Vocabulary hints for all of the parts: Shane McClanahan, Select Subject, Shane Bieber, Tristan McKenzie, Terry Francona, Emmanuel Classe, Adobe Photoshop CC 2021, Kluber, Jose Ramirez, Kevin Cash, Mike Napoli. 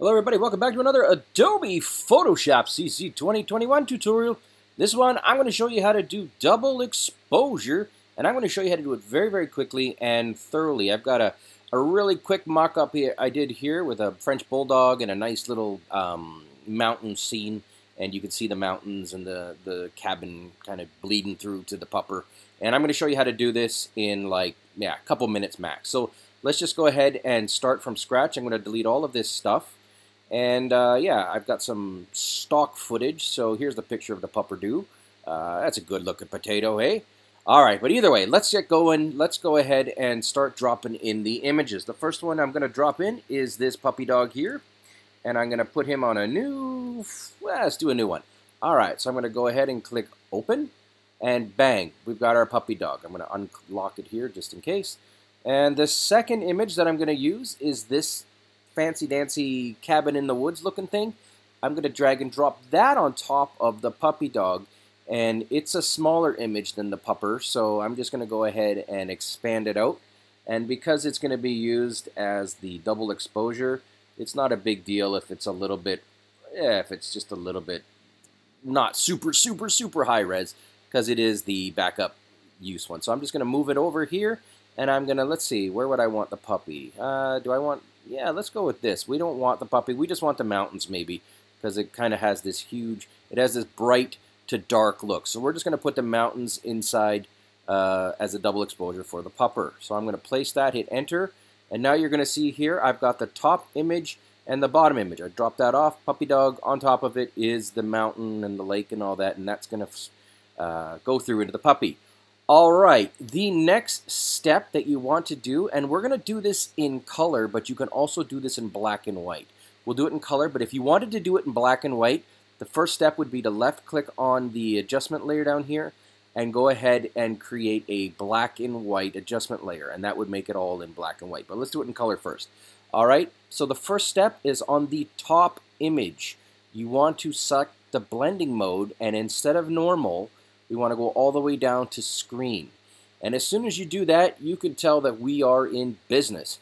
Hello everybody, welcome back to another Adobe Photoshop CC 2021 tutorial. This one, I'm going to show you how to do double exposure, and I'm going to show you how to do it very quickly and thoroughly. I've got a really quick mock-up here I did here with a French bulldog and a nice little mountain scene, and you can see the mountains and the cabin kind of bleeding through to the pupper. And I'm going to show you how to do this in like, yeah, a couple minutes max. So let's just go ahead and start from scratch. I'm going to delete all of this stuff. And yeah, I've got some stock footage, so here's the picture of the pupperdo. That's a good looking potato, hey? All right, but either way, let's get going. Let's go ahead and start dropping in the images. The first one I'm going to drop in is this puppy dog here, and I'm going to put him on a new, let's do a new one. All right, so I'm going to go ahead and click open, and bang, we've got our puppy dog. I'm going to unlock it here just in case. And the second image that I'm going to use is this fancy-dancy cabin in the woods looking thing. I'm going to drag and drop that on top of the puppy dog, and it's a smaller image than the pupper, so I'm just going to go ahead and expand it out. And because it's going to be used as the double exposure, it's not a big deal if it's a little bit, if it's just a little bit not super high res, because it is the backup use one. So I'm just going to move it over here, and I'm going to, let's see, where would I want the puppy? Do I want... yeah, let's go with this. We don't want the puppy. We just want the mountains, maybe, because it kind of has this huge, it has this bright to dark look. So we're just going to put the mountains inside as a double exposure for the pupper. So I'm going to place that, hit enter, and now you're going to see here I've got the top image and the bottom image. I dropped that off. Puppy dog, on top of it is the mountain and the lake and all that, and that's going to go through into the puppy. All right, the next step that you want to do, and we're going to do this in color, but you can also do this in black and white. We'll do it in color, but if you wanted to do it in black and white, the first step would be to left click on the adjustment layer down here and go ahead and create a black and white adjustment layer, and that would make it all in black and white. But let's do it in color first. All right, so the first step is on the top image. You want to select the blending mode, and instead of normal, we want to go all the way down to screen. And as soon as you do that, you can tell that we are in business.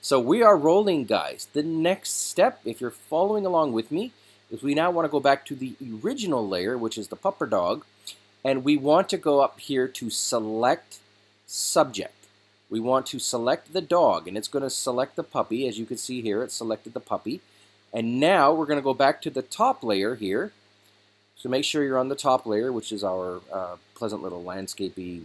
So we are rolling, guys. The next step, if you're following along with me, is we now want to go back to the original layer, which is the pupper dog, and we want to go up here to select subject. We want to select the dog, and it's going to select the puppy. As you can see here, it selected the puppy. And now we're going to go back to the top layer here. So make sure you're on the top layer, which is our pleasant little landscapey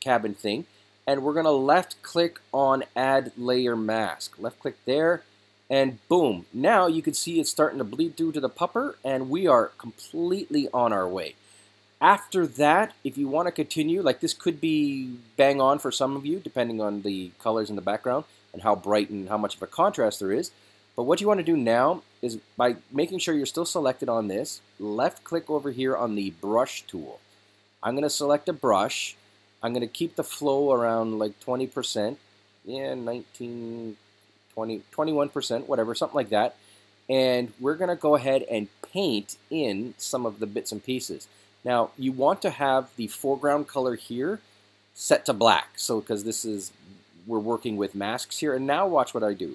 cabin thing. And we're going to left-click on Add Layer Mask. Left-click there, and boom. Now you can see it's starting to bleed through to the pupper, and we are completely on our way. After that, if you want to continue, like this could be bang on for some of you, depending on the colors in the background and how bright and how much of a contrast there is. But what you want to do now is by making sure you're still selected on this, left click over here on the brush tool. I'm going to select a brush. I'm going to keep the flow around like 20%, yeah, 19, 20, 21%, whatever, something like that. And we're going to go ahead and paint in some of the bits and pieces. Now, you want to have the foreground color here set to black. So, because this is, we're working with masks here. And now watch what I do.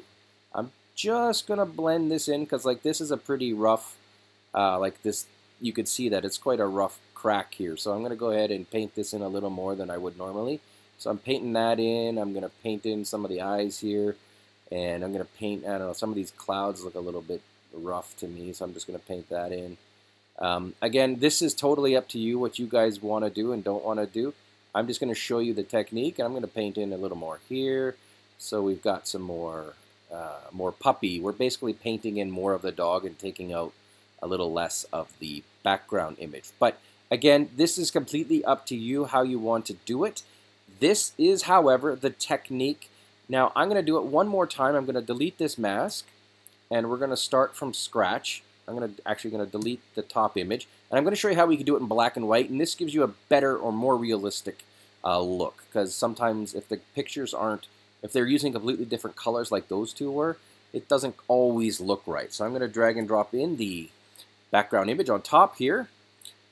I'm just gonna blend this in because like this is a pretty rough like this, you could see that it's quite a rough crack here, so I'm gonna go ahead and paint this in a little more than I would normally. So I'm painting that in. I'm gonna paint in some of the eyes here, and I'm gonna paint, I don't know, some of these clouds look a little bit rough to me, so I'm just gonna paint that in. Again, this is totally up to you what you guys want to do and don't want to do. I'm just gonna show you the technique, and I'm gonna paint in a little more here so we've got some more puppy. We're basically painting in more of the dog and taking out a little less of the background image. But again, this is completely up to you how you want to do it. This is, however, the technique. Now I'm going to do it one more time. I'm going to delete this mask, and we're going to start from scratch. I'm going to actually going to delete the top image, and I'm going to show you how we can do it in black and white, and this gives you a better or more realistic look, because sometimes if the pictures aren't, if they're using completely different colors like those two were, it doesn't always look right. So I'm going to drag and drop in the background image on top here,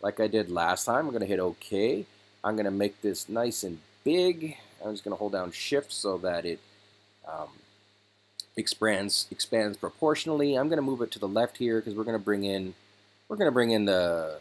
like I did last time. I'm going to hit OK. I'm going to make this nice and big. I'm just going to hold down Shift so that it expands proportionally. I'm going to move it to the left here because we're going to bring in the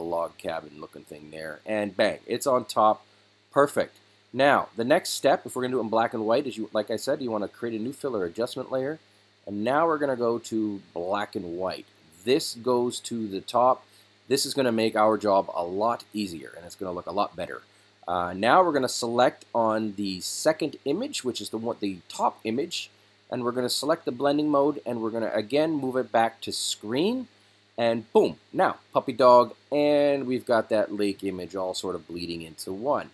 log cabin looking thing there, and bang, it's on top. Perfect. Now the next step, if we're going to do it in black and white, is like I said, you want to create a new filler adjustment layer, and now we're going to go to black and white. This goes to the top. This is going to make our job a lot easier, and it's going to look a lot better. Now we're going to select on the second image, which is the top image, and we're going to select the blending mode, and we're going to again move it back to screen, and boom, now puppy dog, and we've got that lake image all sort of bleeding into one.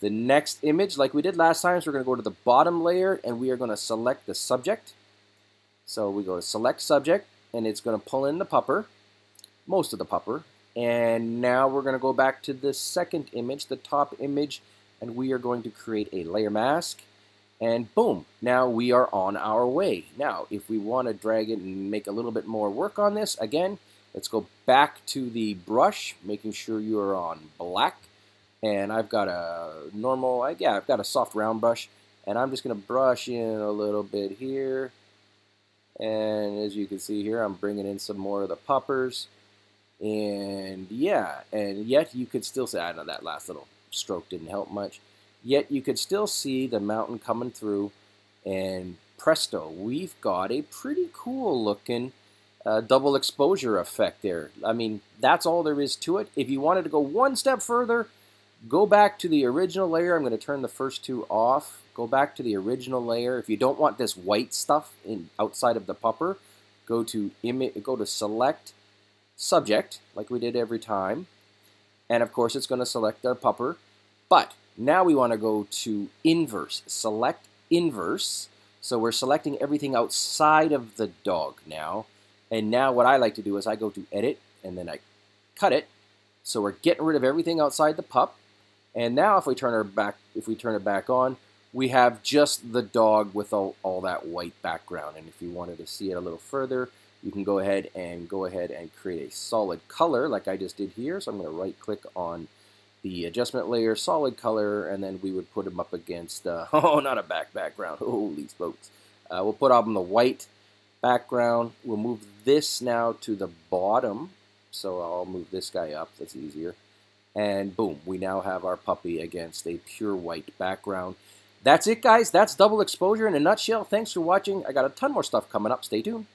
The next image, like we did last time, so we're going to go to the bottom layer, and we are going to select the subject. So we go to select subject, and it's going to pull in the pupper, most of the pupper. And now we're going to go back to the second image, the top image, and we are going to create a layer mask, and boom, now we are on our way. Now if we want to drag it and make a little bit more work on this, again, let's go back to the brush, making sure you are on black, and I've got a normal, yeah, I've got a soft round brush, and I'm just going to brush in a little bit here, and as you can see here, I'm bringing in some more of the poppers. And yeah, and yet you could still see, I know that last little stroke didn't help much, yet you could still see the mountain coming through, and presto, we've got a pretty cool looking double exposure effect there. I mean, that's all there is to it. If you wanted to go one step further, go back to the original layer. I'm going to turn the first two off. Go back to the original layer. If you don't want this white stuff in outside of the pupper, go to select subject, like we did every time, and of course it's going to select our pupper. But now we want to go to inverse, select inverse, so we're selecting everything outside of the dog now. And now what I like to do is I go to edit, and then I cut it, so we're getting rid of everything outside the pup. And now if we turn our back, if we turn it back on, we have just the dog with all that white background. And if you wanted to see it a little further, you can go ahead and create a solid color like I just did here. So I'm going to right click on the adjustment layer, solid color, and then we would put them up against, oh, not a black background, holy smokes. We'll put on the white background. We'll move this now to the bottom. So I'll move this guy up, that's easier. And boom, we now have our puppy against a pure white background. That's it, guys. That's double exposure in a nutshell. Thanks for watching. I got a ton more stuff coming up. Stay tuned.